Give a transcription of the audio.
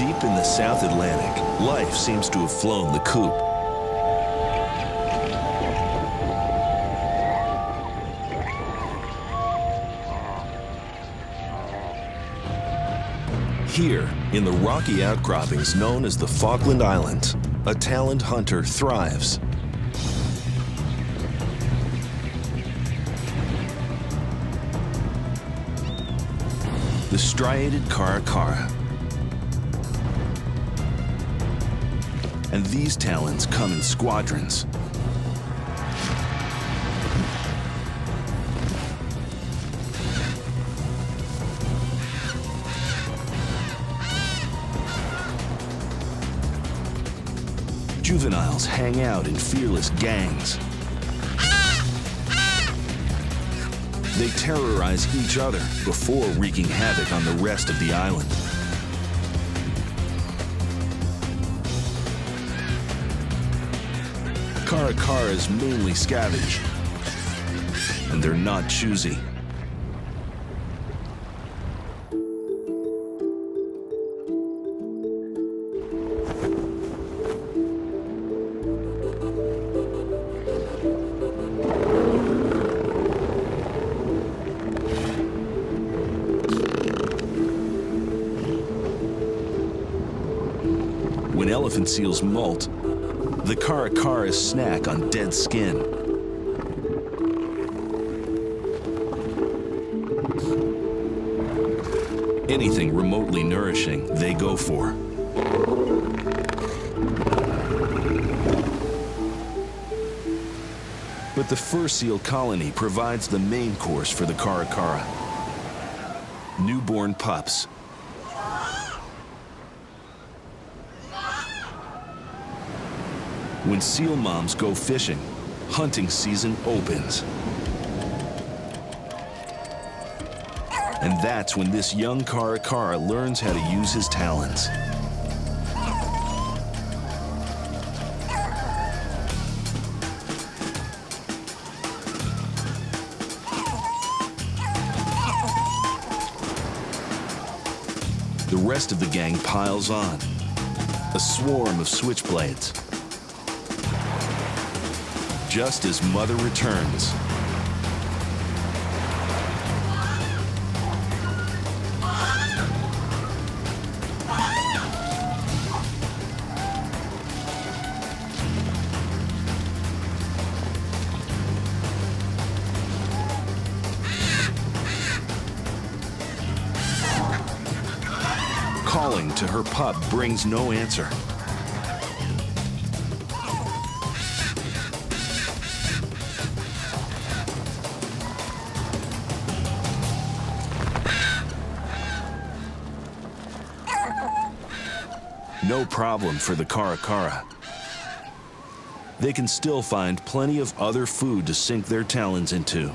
Deep in the South Atlantic, life seems to have flown the coop. Here, in the rocky outcroppings known as the Falkland Islands, a taloned hunter thrives. The striated caracara. And these talons come in squadrons. Juveniles hang out in fearless gangs. They terrorize each other before wreaking havoc on the rest of the island. Caracaras mainly scavenge, and they're not choosy. When elephant seals molt, the caracaras snack on dead skin. Anything remotely nourishing, they go for. But the fur seal colony provides the main course for the caracara. Newborn pups. When seal moms go fishing, hunting season opens. And that's when this young caracara learns how to use his talons. The rest of the gang piles on, a swarm of switchblades. Just as mother returns. Calling to her pup brings no answer. No problem for the caracara. They can still find plenty of other food to sink their talons into.